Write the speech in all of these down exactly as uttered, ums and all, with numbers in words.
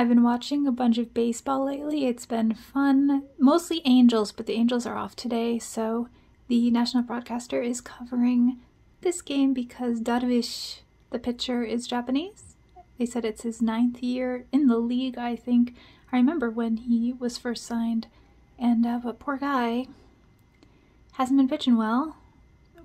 I've been watching a bunch of baseball lately. It's been fun. Mostly Angels, but the Angels are off today, so the national broadcaster is covering this game because Darvish, the pitcher, is Japanese. They said it's his ninth year in the league, I think. I remember when he was first signed, and uh, but poor guy hasn't been pitching well.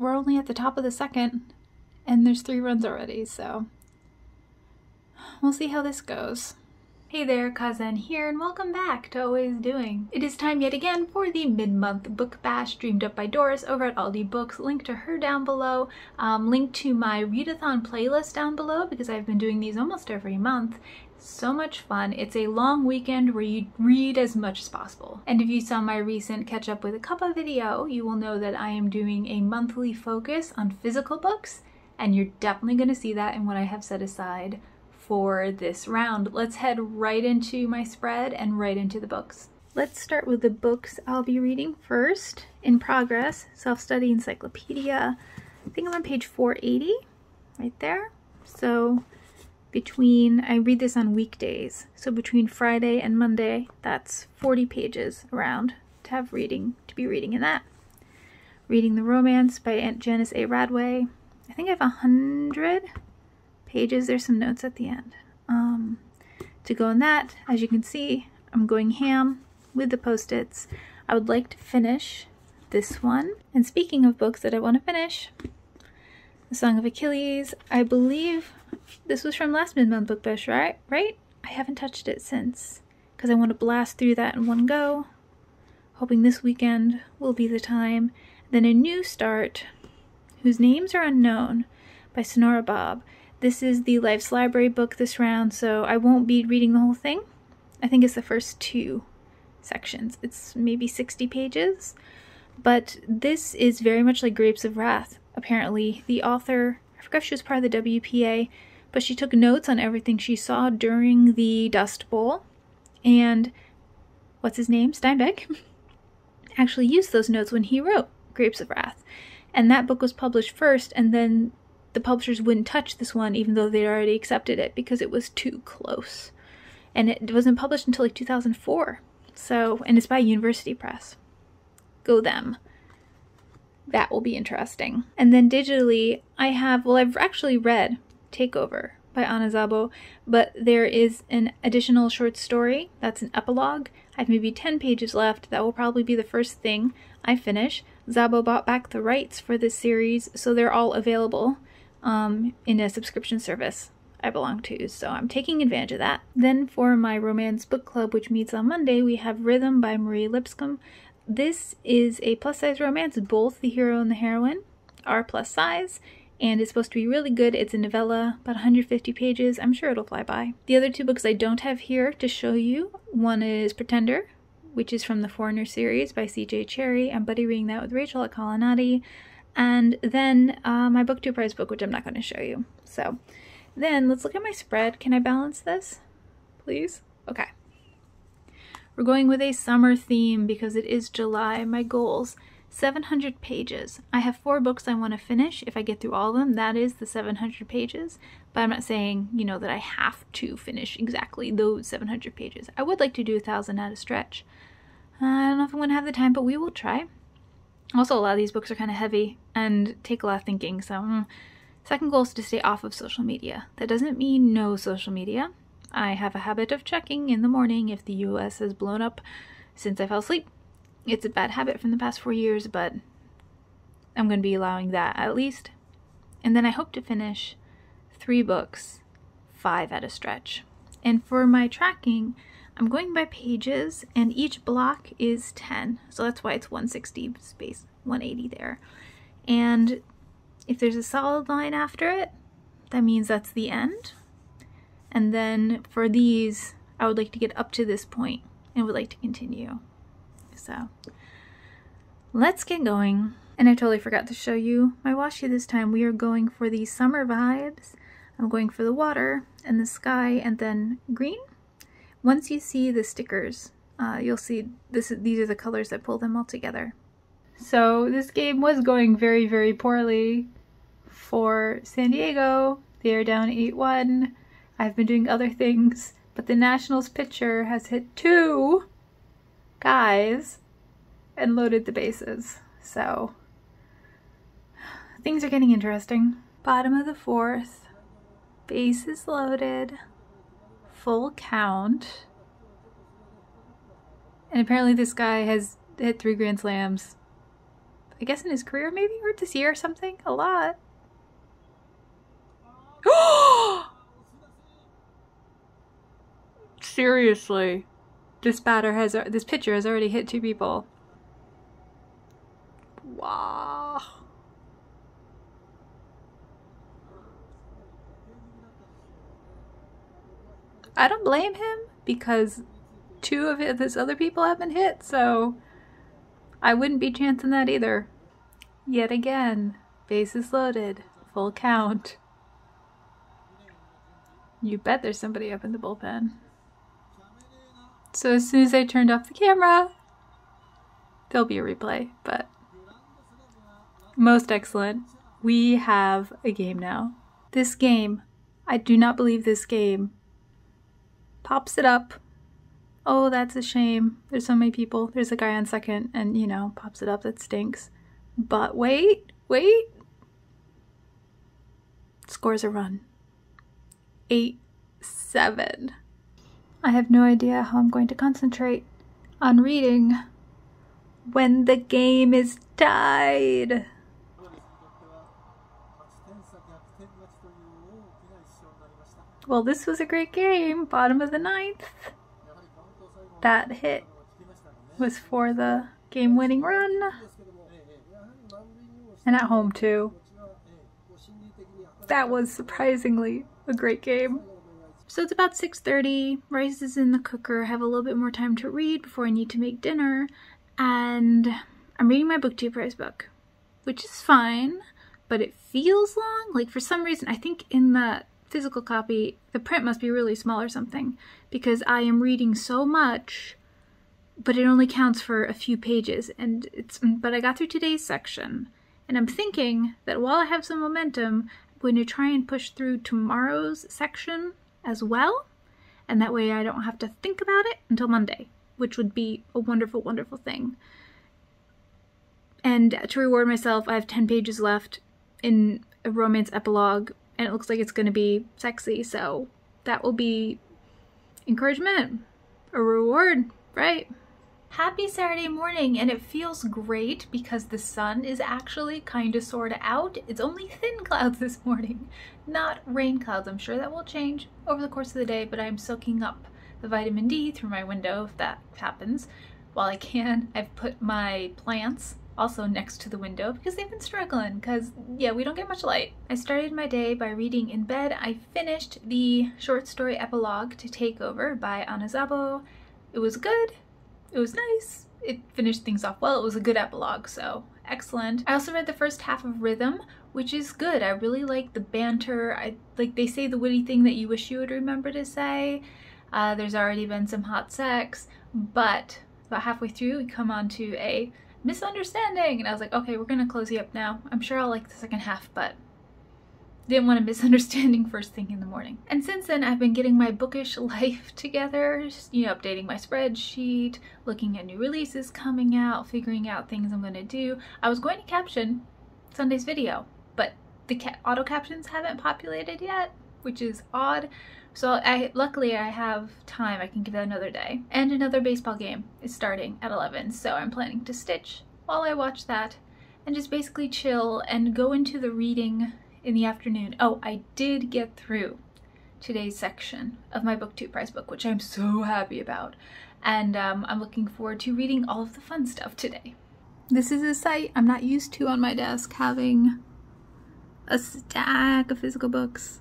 We're only at the top of the second, and there's three runs already, so we'll see how this goes. Hey there, Kazen here, and welcome back to Always Doing. It is time yet again for the mid-month book bash dreamed up by Doris over at all d books. Link to her down below, um, link to my readathon playlist down below because I've been doing these almost every month. So much fun. It's a long weekend where you read as much as possible. And if you saw my recent Catch Up with a Cuppa video, you will know that I am doing a monthly focus on physical books, and you're definitely going to see that in what I have set aside for this round. Let's head right into my spread and right into the books. Let's start with the books I'll be reading first. In Progress, Self-Study Encyclopedia. I think I'm on page four eighty, right there. So between, I read this on weekdays, so between Friday and Monday, that's forty pages around to have reading, to be reading in that. Reading the Romance by Aunt Janice A. Radway. I think I have a hundred pages. There's some notes at the end. Um, to go in that, as you can see, I'm going ham with the post-its. I would like to finish this one. And speaking of books that I want to finish, The Song of Achilles. I believe this was from last mid-month book bash, right? Right? I haven't touched it since because I want to blast through that in one go, hoping this weekend will be the time. Then a new start, Whose Names Are Unknown by Sanora Babb. This is the Life's Library book this round, so I won't be reading the whole thing. I think it's the first two sections. It's maybe sixty pages, but this is very much like Grapes of Wrath. Apparently, the author, I forgot if she was part of the W P A, but she took notes on everything she saw during the Dust Bowl, and what's his name? Steinbeck actually used those notes when he wrote Grapes of Wrath, and that book was published first, and then the publishers wouldn't touch this one even though they'd already accepted it because it was too close. And it wasn't published until like two thousand four. So, and it's by University Press. Go them. That will be interesting. And then digitally, I have, well, I've actually read Takeover by Anna Zabo, but there is an additional short story that's an epilogue. I have maybe ten pages left. That will probably be the first thing I finish. Zabo bought back the rights for this series, so they're all available Um, in a subscription service I belong to, so I'm taking advantage of that. Then for my romance book club, which meets on Monday, we have Rhythm by Marie Lipscomb. This is a plus-size romance. Both the hero and the heroine are plus-size, and it's supposed to be really good. It's a novella, about one hundred fifty pages. I'm sure it'll fly by. The other two books I don't have here to show you, one is Pretender, which is from the Foreigner series by C J Cherry. I'm buddy reading that with Rachel at Colonati. And then uh, my BookTube prize book, which I'm not going to show you. So then let's look at my spread. Can I balance this, please? Okay. We're going with a summer theme because it is July. My goals, seven hundred pages. I have four books I want to finish. If I get through all of them, that is the seven hundred pages. But I'm not saying, you know, that I have to finish exactly those seven hundred pages. I would like to do a thousand at a stretch. Uh, I don't know if I'm going to have the time, but we will try. Also, a lot of these books are kind of heavy and take a lot of thinking, so mm. Second goal is to stay off of social media. That doesn't mean no social media. I have a habit of checking in the morning if the U S has blown up since I fell asleep. It's a bad habit from the past four years, but I'm going to be allowing that at least. And then I hope to finish three books, five at a stretch. And for my tracking, I'm going by pages, and each block is ten, so that's why it's one sixty space one eighty there. And if there's a solid line after it, that means that's the end. And then for these, I would like to get up to this point and would like to continue. So let's get going. And I totally forgot to show you my washi this time. We are going for the summer vibes. I'm going for the water and the sky and then green. Once you see the stickers, uh, you'll see this. These are the colors that pull them all together. So this game was going very, very poorly for San Diego. They are down eight one. I've been doing other things But the Nationals pitcher has hit two guys and loaded the bases. So things are getting interesting. Bottom of the fourth, bases loaded, full count. And apparently this guy has hit three grand slams, I guess in his career maybe, or this year or something, a lot. Seriously, this batter has, this pitcher has already hit two people. Wow. I don't blame him, because two of his other people have been hit, so I wouldn't be chancing that either. Yet again, bases loaded, full count. You bet there's somebody up in the bullpen. So as soon as I turned off the camera, there'll be a replay, but most excellent. We have a game now. This game, I do not believe this game, pops it up. Oh, that's a shame. There's so many people. There's a guy on second and, you know, pops it up. That stinks. But wait, wait. Scores a run. eight seven. I have no idea how I'm going to concentrate on reading when the game is tied. Well, this was a great game. Bottom of the ninth. That hit was for the game-winning run. And at home, too. That was surprisingly a great game. So it's about six thirty, rice is in the cooker, I have a little bit more time to read before I need to make dinner, and I'm reading my BookTube prize book, which is fine, but it feels long. Like, for some reason, I think in the physical copy, the print must be really small or something, because I am reading so much, but it only counts for a few pages, and it's, but I got through today's section, and I'm thinking that while I have some momentum, I'm going to try and push through tomorrow's section as well, and that way I don't have to think about it until Monday, which would be a wonderful, wonderful thing. And to reward myself, I have ten pages left in a romance epilogue, and it looks like it's going to be sexy, so that will be encouragement, a reward, right? Happy Saturday morning, and it feels great because the sun is actually kind of sort of out. It's only thin clouds this morning, not rain clouds. I'm sure that will change over the course of the day, but I'm soaking up the vitamin D through my window if that happens while I can. I've put my plants also next to the window because they've been struggling because, yeah, we don't get much light. I started my day by reading in bed. I finished the short story epilogue to Takeover by Anna Zabo. It was good. It was nice. It finished things off well. It was a good epilogue, so excellent. I also read the first half of Rhythm, which is good. I really like the banter. I like, they say the witty thing that you wish you would remember to say. Uh, there's already been some hot sex, but about halfway through we come on to a misunderstanding, and I was like, okay, we're gonna close you up now. I'm sure I'll like the second half, but didn't want a misunderstanding first thing in the morning. And since then, I've been getting my bookish life together, just, you know, updating my spreadsheet, looking at new releases coming out, figuring out things I'm going to do. I was going to caption Sunday's video, but the ca auto captions haven't populated yet, which is odd. So I luckily I have time. I can give that another day. And another baseball game is starting at eleven, so I'm planning to stitch while I watch that and just basically chill and go into the reading in the afternoon. Oh, I did get through today's section of my BookTube prize book, which I'm so happy about. And um, I'm looking forward to reading all of the fun stuff today. This is a site I'm not used to on my desk, having a stack of physical books.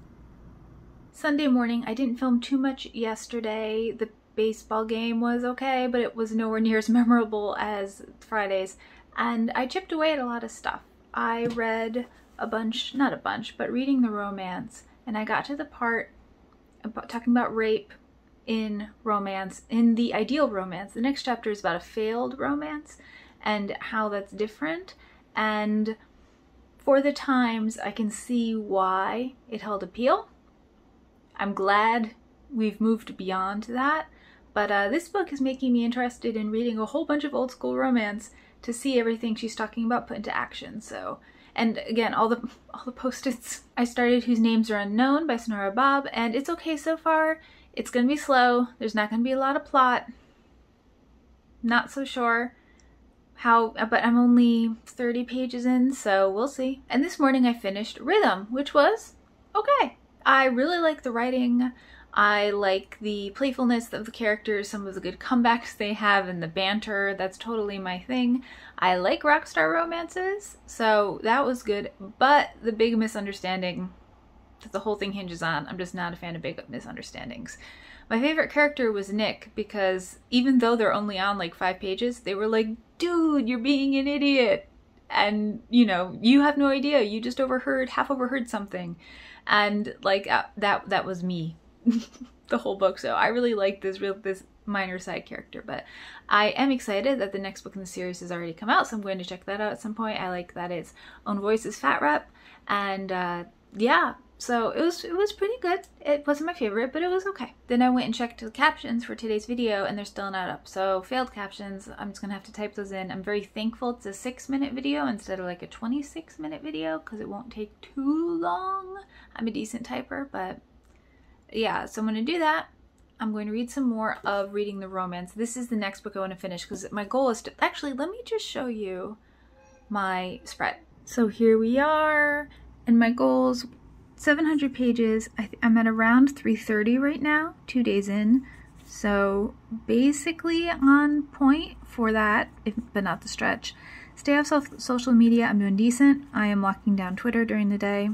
Sunday morning, I didn't film too much yesterday. The baseball game was okay, but it was nowhere near as memorable as Fridays. And I chipped away at a lot of stuff. I read a bunch, not a bunch, but Reading the Romance, and I got to the part about talking about rape in romance, in the ideal romance. The next chapter is about a failed romance and how that's different, and for the times I can see why it held appeal. I'm glad we've moved beyond that, but uh, this book is making me interested in reading a whole bunch of old school romance to see everything she's talking about put into action. So, and again, all the all the post-its. I started Whose Names Are Unknown by Sanora Babb, and it's okay so far. It's gonna be slow. There's not gonna be a lot of plot. Not so sure how, but I'm only thirty pages in, so we'll see. And this morning I finished Rhythm, which was okay. I really like the writing. I like the playfulness of the characters, some of the good comebacks they have, and the banter. That's totally my thing. I like rockstar romances, so that was good, but the big misunderstanding that the whole thing hinges on, I'm just not a fan of big misunderstandings. My favorite character was Nick, because even though they're only on like five pages, they were like, dude, you're being an idiot. And, you know, you have no idea. You just overheard, half overheard something. And like uh, that, that was me. The whole book. So I really like this real this minor side character, but I am excited that the next book in the series has already come out, so I'm going to check that out at some point. I like that its own voice is Fat Rep, and uh yeah, so it was it was pretty good. It wasn't my favorite, but it was okay. Then I went and checked the captions for today's video, and they're still not up, so failed captions. I'm just gonna have to type those in. I'm very thankful it's a six minute video instead of like a twenty-six minute video, because it won't take too long. I'm a decent typer, but yeah, so I'm going to do that. I'm going to read some more of Reading the Romance. This is the next book I want to finish, because my goal is to... Actually, let me just show you my spread. So here we are, and my goals, seven hundred pages. I th I'm at around three thirty right now, two days in. So basically on point for that, if, but not the stretch. Stay off so social media. I'm doing decent. I am locking down Twitter during the day.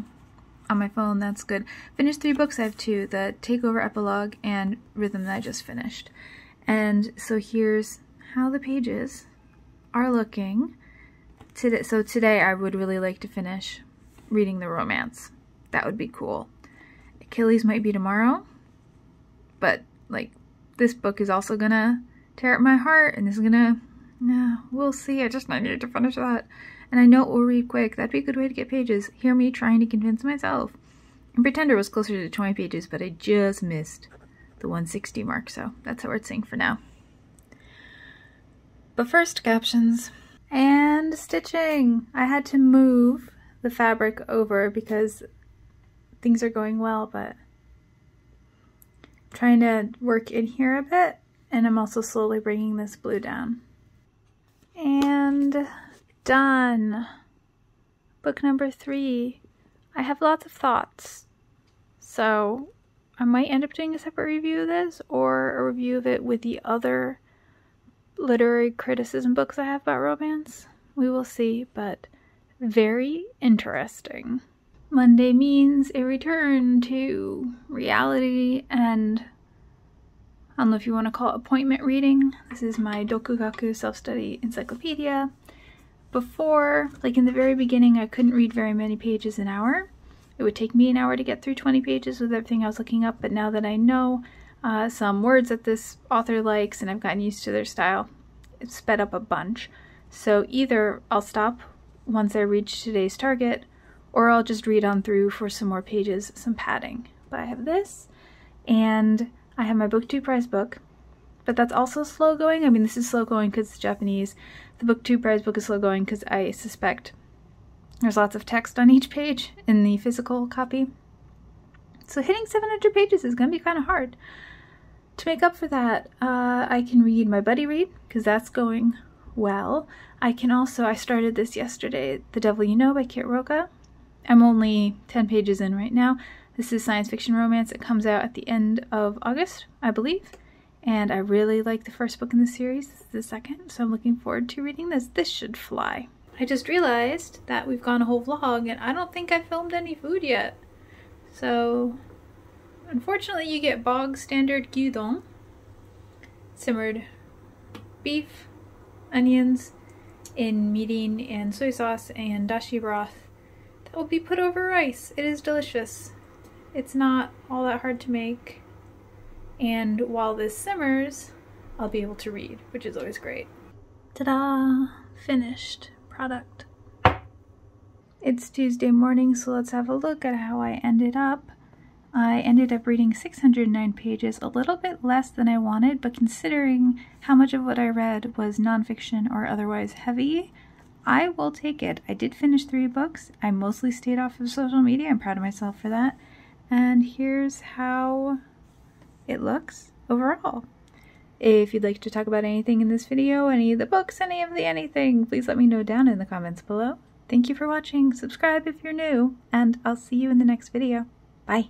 On my phone, that's good. Finished three books. I have two, the Takeover epilogue and Rhythm that I just finished. And so here's how the pages are looking today. So today I would really like to finish Reading the Romance. That would be cool. Achilles might be tomorrow, but like this book is also gonna tear at my heart, and this is gonna, no, we'll see. I just I need to finish that. And I know it will read quick. That'd be a good way to get pages. Hear me trying to convince myself. And Pretender was closer to twenty pages, but I just missed the one sixty mark, so that's how we're seeing for now. But first, captions. And stitching! I had to move the fabric over because things are going well, but I'm trying to work in here a bit, and I'm also slowly bringing this blue down. And... done. Book number three. I have lots of thoughts, so I might end up doing a separate review of this, or a review of it with the other literary criticism books I have about romance. We will see, but very interesting. Monday means a return to reality, and I don't know if you want to call it appointment reading. This is my Dokugaku self-study encyclopedia. Before, like in the very beginning, I couldn't read very many pages an hour. It would take me an hour to get through twenty pages with everything I was looking up, but now that I know uh, some words that this author likes and I've gotten used to their style, it's sped up a bunch. So either I'll stop once I reach today's target, or I'll just read on through for some more pages, some padding. But I have this, and I have my BookTube prize book, but that's also slow going. I mean, this is slow going because it's Japanese. The BookTube prize book is slow going because I suspect there's lots of text on each page in the physical copy. So hitting seven hundred pages is going to be kind of hard. To make up for that, uh, I can read my buddy read, because that's going well. I can also, I started this yesterday, The Devil You Know by Kit Rocha. I'm only ten pages in right now. This is science fiction romance. It comes out at the end of August, I believe. And I really like the first book in the series. This is the second, so I'm looking forward to reading this. This should fly. I just realized that we've gone a whole vlog, and I don't think I filmed any food yet. So, unfortunately, you get bog standard gyudon, simmered beef, onions, in mirin and soy sauce and dashi broth that will be put over rice. It is delicious. It's not all that hard to make. And while this simmers, I'll be able to read, which is always great. Ta-da! Finished product. It's Tuesday morning, so let's have a look at how I ended up. I ended up reading six hundred nine pages, a little bit less than I wanted, but considering how much of what I read was nonfiction or otherwise heavy, I will take it. I did finish three books. I mostly stayed off of social media. I'm proud of myself for that. And here's how it looks overall. If you'd like to talk about anything in this video, any of the books, any of the anything, please let me know down in the comments below. Thank you for watching. Subscribe if you're new, and I'll see you in the next video. Bye.